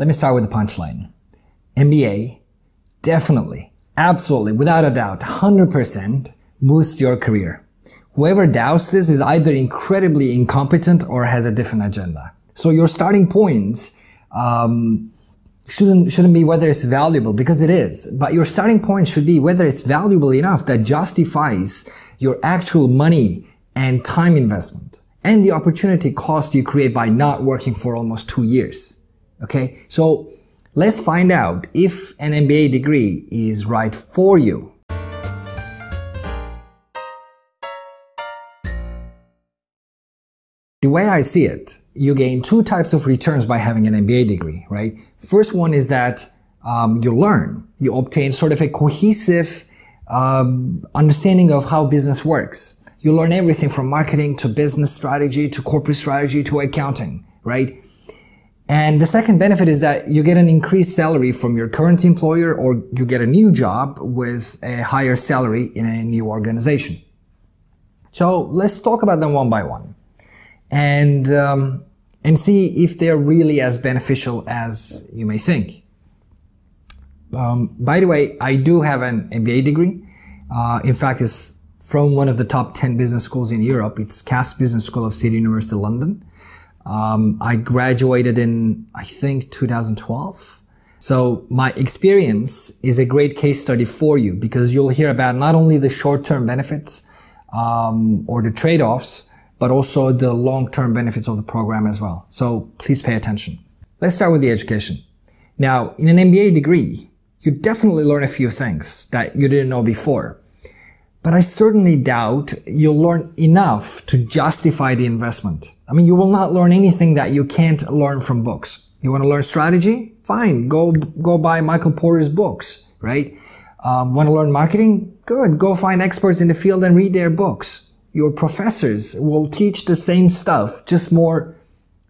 Let me start with the punchline. MBA definitely, absolutely, without a doubt, 100% boosts your career. Whoever doubts this is either incredibly incompetent or has a different agenda. So your starting point shouldn't be whether it's valuable, because it is, but your starting point should be whether it's valuable enough that justifies your actual money and time investment and the opportunity cost you create by not working for almost 2 years. Okay, so let's find out if an MBA degree is right for you. The way I see it, you gain two types of returns by having an MBA degree, right? First one is that you learn, you obtain sort of a cohesive understanding of how business works. You learn everything from marketing to business strategy to corporate strategy to accounting, right? And the second benefit is that you get an increased salary from your current employer, or you get a new job with a higher salary in a new organization. So let's talk about them one by one. And see if they're really as beneficial as you may think. By the way, I do have an MBA degree. In fact, it's from one of the top 10 business schools in Europe. It's Cass Business School of City University London. I graduated in, I think, 2012. So my experience is a great case study for you, because you'll hear about not only the short-term benefits or the trade-offs, but also the long-term benefits of the program as well. So please pay attention. Let's start with the education. Now, in an MBA degree, you definitely learn a few things that you didn't know before, but I certainly doubt you'll learn enough to justify the investment. I mean, you will not learn anything that you can't learn from books. You want to learn strategy? Fine, go buy Michael Porter's books, right? Want to learn marketing? Good, go find experts in the field and read their books. Your professors will teach the same stuff, just more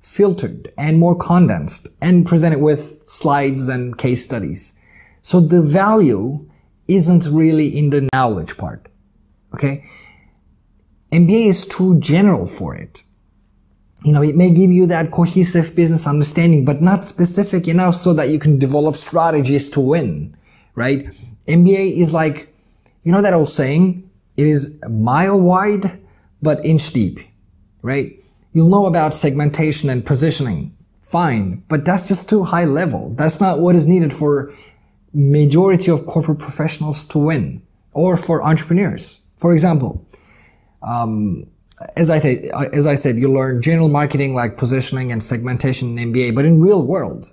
filtered and more condensed and presented with slides and case studies. So the value isn't really in the knowledge part. Okay. MBA is too general for it. You know, it may give you that cohesive business understanding, but not specific enough so that you can develop strategies to win, right? MBA is like, you know that old saying, it is a mile wide, but inch deep, right? You'll know about segmentation and positioning, fine, but that's just too high level. That's not what is needed for majority of corporate professionals to win, or for entrepreneurs. For example, as I said, you learn general marketing like positioning and segmentation in MBA, but in real world,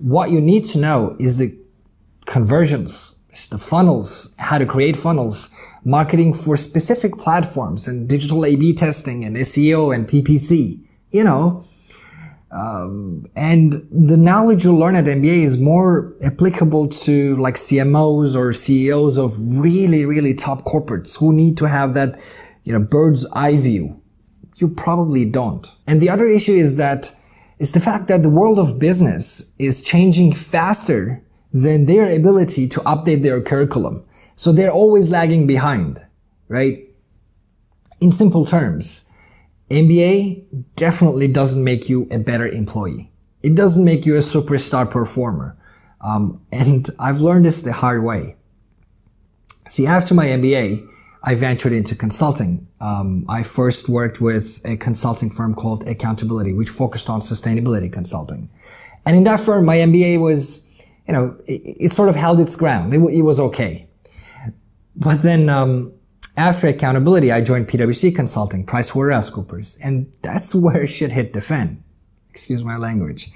what you need to know is the conversions, the funnels, how to create funnels, marketing for specific platforms, and digital A/B testing and SEO and PPC, you know. And the knowledge you learn at MBA is more applicable to like CMOs or CEOs of really, really top corporates who need to have that, you know, bird's eye view. You probably don't. And the other issue is that it's the fact that the world of business is changing faster than their ability to update their curriculum. So they're always lagging behind, right? In simple terms, MBA definitely doesn't make you a better employee. It doesn't make you a superstar performer. And I've learned this the hard way. See, after my MBA, I ventured into consulting. I first worked with a consulting firm called Accountability, which focused on sustainability consulting. And in that firm, my MBA was, you know, it sort of held its ground. It was okay. But then after Accountability, I joined PwC Consulting, Price Waterhouse Coopers, and that's where shit hit the fan. Excuse my language.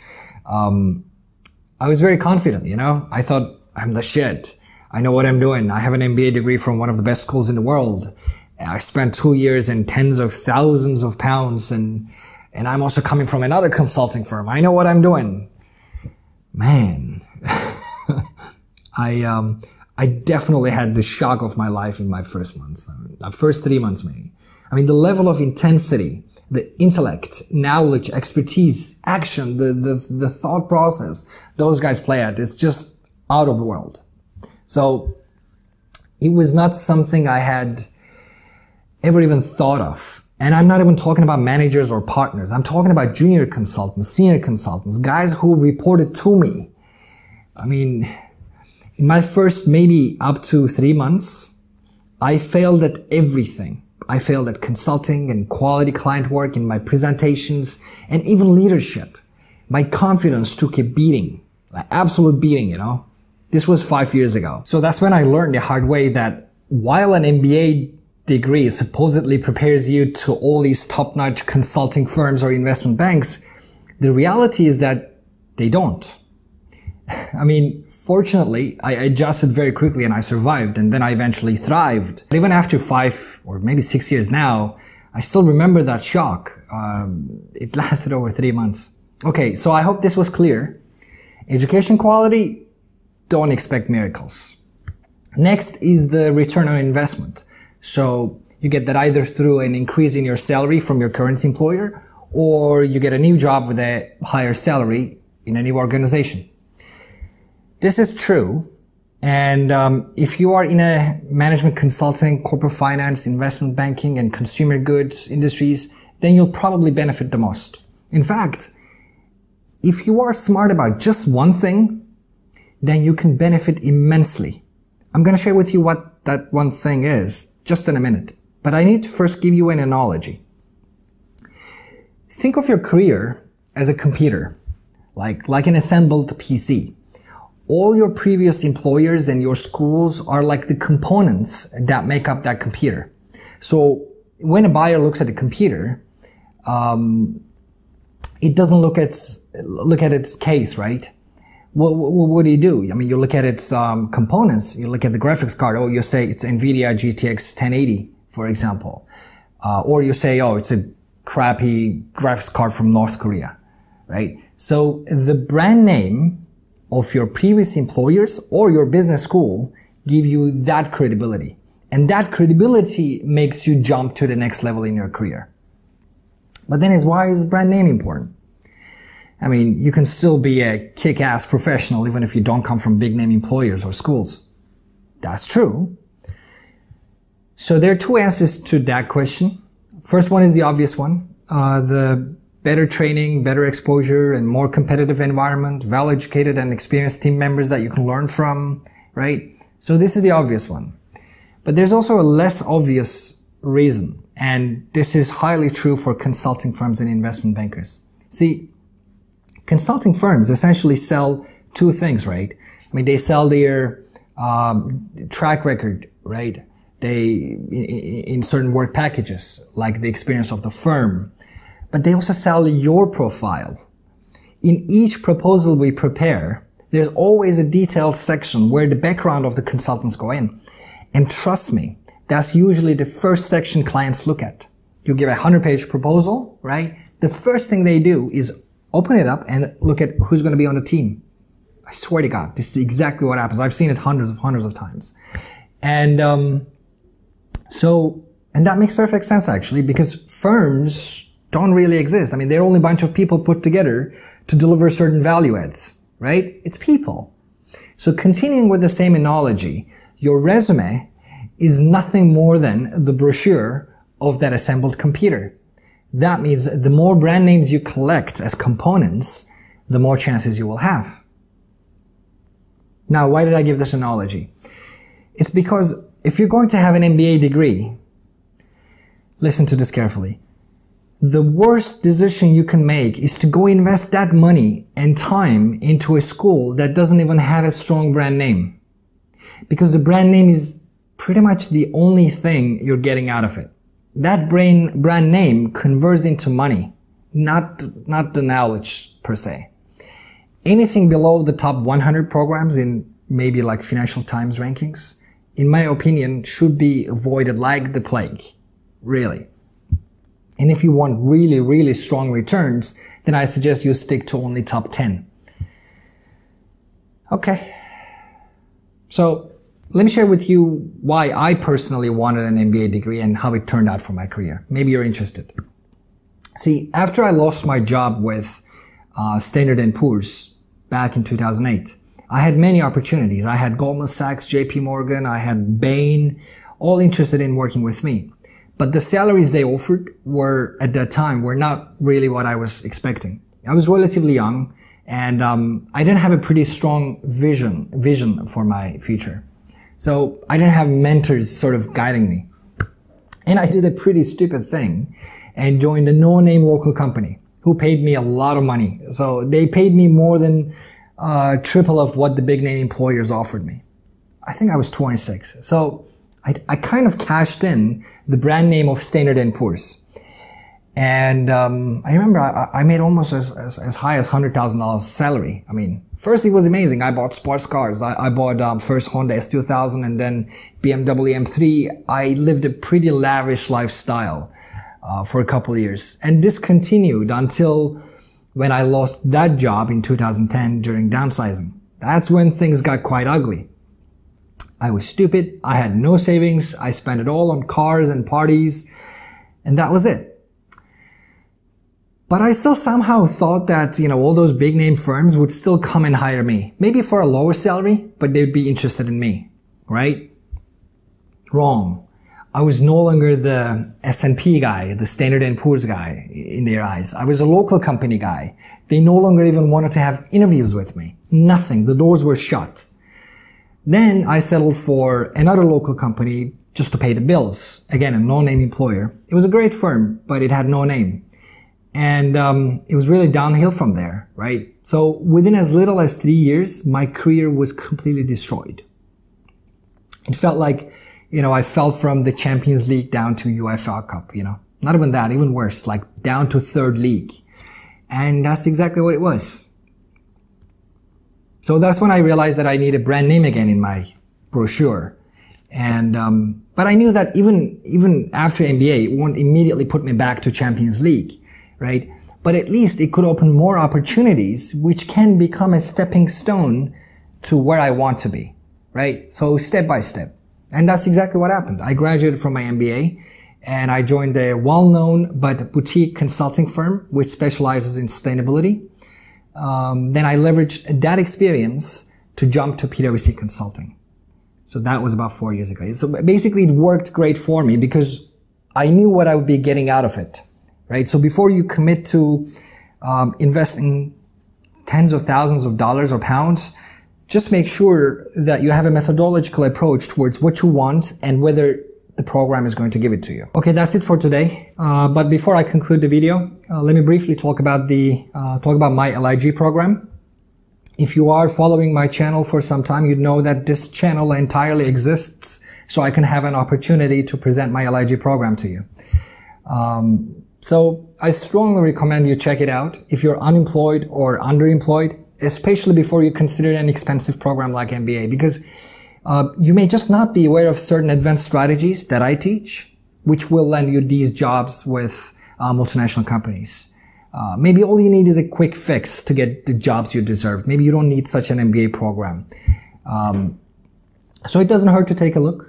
I was very confident, you know. I thought, I'm the shit. I know what I'm doing. I have an MBA degree from one of the best schools in the world. I spent 2 years and tens of thousands of pounds, and I'm also coming from another consulting firm. I know what I'm doing. Man. I definitely had the shock of my life in my first month, first 3 months maybe. I mean, the level of intensity, the intellect, knowledge, expertise, action, the thought process those guys play at is just out of the world. So it was not something I had ever even thought of And I'm not even talking about managers or partners. I'm talking about junior consultants, senior consultants, guys who reported to me. I mean, in my first maybe up to 3 months, I failed at everything. I failed at consulting and quality client work, in my presentations, and even leadership. My confidence took a beating, like absolute beating, you know. This was 5 years ago. So that's when I learned the hard way that while an MBA degree supposedly prepares you to all these top-notch consulting firms or investment banks, the reality is that they don't. I mean, fortunately, I adjusted very quickly and I survived, and then I eventually thrived. But even after 5 or maybe 6 years now, I still remember that shock. It lasted over 3 months. Okay, so I hope this was clear. Education quality, don't expect miracles. Next is the return on investment. So you get that either through an increase in your salary from your current employer, or you get a new job with a higher salary in a new organization. This is true. And if you are in a management consulting, corporate finance, investment banking, and consumer goods industries, then you'll probably benefit the most. In fact, if you are smart about just one thing, then you can benefit immensely. I'm going to share with you what that one thing is just in a minute, but I need to first give you an analogy. Think of your career as a computer, like an assembled PC. All your previous employers and your schools are like the components that make up that computer. So when a buyer looks at a computer, it doesn't look at its case, right? What do you do? I mean, you look at its components, you look at the graphics card, or you say it's NVIDIA GTX 1080, for example. Or you say, oh, it's a crappy graphics card from North Korea, right? So the brand name of your previous employers or your business school give you that credibility. And that credibility makes you jump to the next level in your career. But then why is brand name important? I mean, you can still be a kick-ass professional even if you don't come from big-name employers or schools. That's true. So there are two answers to that question. First one is the obvious one. The better training, better exposure, and more competitive environment, well-educated and experienced team members that you can learn from, right? So this is the obvious one. But there's also a less obvious reason, and this is highly true for consulting firms and investment bankers. See, consulting firms essentially sell two things, right? I mean, they sell their track record, right? In certain work packages, like the experience of the firm. But they also sell your profile. In each proposal we prepare, there's always a detailed section where the background of the consultants go in. And trust me, that's usually the first section clients look at. You give a 100-page proposal, right? The first thing they do is open it up and look at who's going to be on the team. I swear to God, this is exactly what happens. I've seen it hundreds of times. And and that makes perfect sense, actually, because firms don't really exist. I mean, they're only a bunch of people put together to deliver certain value adds, right? It's people. So continuing with the same analogy, your resume is nothing more than the brochure of that assembled computer. That means the more brand names you collect as components, the more chances you will have. Now, why did I give this analogy? It's because if you're going to have an MBA degree, listen to this carefully. The worst decision you can make is to go invest that money and time into a school that doesn't even have a strong brand name. Because the brand name is pretty much the only thing you're getting out of it. That brand name converts into money, not the knowledge per se. Anything below the top 100 programs in maybe like Financial Times rankings, in my opinion, should be avoided like the plague, really. And if you want really, really strong returns, then I suggest you stick to only top 10. Okay. So let me share with you why I personally wanted an MBA degree and how it turned out for my career. Maybe you're interested. See, after I lost my job with Standard & Poor's back in 2008, I had many opportunities. I had Goldman Sachs, JP Morgan, I had Bain, all interested in working with me. But the salaries they offered were, at that time, were not really what I was expecting. I was relatively young, and I didn't have a pretty strong vision for my future. So I didn't have mentors sort of guiding me. And I did a pretty stupid thing and joined a no-name local company who paid me a lot of money. So they paid me more than triple of what the big name employers offered me. I think I was 26. So I kind of cashed in the brand name of Standard & Poor's. And I remember I made almost as high as $100,000 salary. I mean, first it was amazing. I bought sports cars. I bought first Honda S2000 and then BMW M3. I lived a pretty lavish lifestyle for a couple of years. And this continued until when I lost that job in 2010 during downsizing. That's when things got quite ugly. I was stupid. I had no savings. I spent it all on cars and parties. And that was it. But I still somehow thought that, you know, all those big name firms would still come and hire me. Maybe for a lower salary, but they'd be interested in me, right? Wrong. I was no longer the S&P guy, the Standard & Poor's guy in their eyes. I was a local company guy. They no longer even wanted to have interviews with me. Nothing. The doors were shut. Then I settled for another local company just to pay the bills. Again, a no-name employer. It was a great firm, but it had no name. And it was really downhill from there, right? So within as little as 3 years, my career was completely destroyed. It felt like, you know, I fell from the Champions League down to UEFA Cup, you know. Not even that, even worse, like down to third league. And that's exactly what it was. So that's when I realized that I need a brand name again in my brochure. And but I knew that even after MBA, it won't immediately put me back to Champions League. Right? But at least it could open more opportunities, which can become a stepping stone to where I want to be, right? So step by step. And that's exactly what happened. I graduated from my MBA and I joined a well-known but boutique consulting firm, which specializes in sustainability. Then I leveraged that experience to jump to PwC consulting. So that was about 4 years ago. So basically it worked great for me because I knew what I would be getting out of it. Right? So before you commit to investing tens of thousands of dollars or pounds, just make sure that you have a methodological approach towards what you want and whether the program is going to give it to you. Okay, that's it for today. But before I conclude the video, let me briefly talk about my LIG program. If you are following my channel for some time, you'd know that this channel entirely exists so I can have an opportunity to present my LIG program to you. So I strongly recommend you check it out if you're unemployed or underemployed, especially before you consider an expensive program like MBA, because you may just not be aware of certain advanced strategies that I teach, which will land you these jobs with multinational companies. Maybe all you need is a quick fix to get the jobs you deserve. Maybe you don't need such an MBA program. So it doesn't hurt to take a look.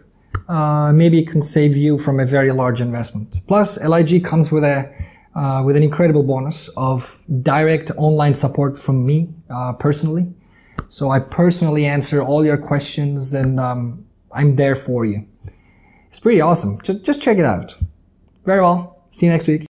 Maybe it can save you from a very large investment. Plus, LIG comes with an incredible bonus of direct online support from me personally. So I personally answer all your questions and I'm there for you. It's pretty awesome. Just check it out. Very well. See you next week.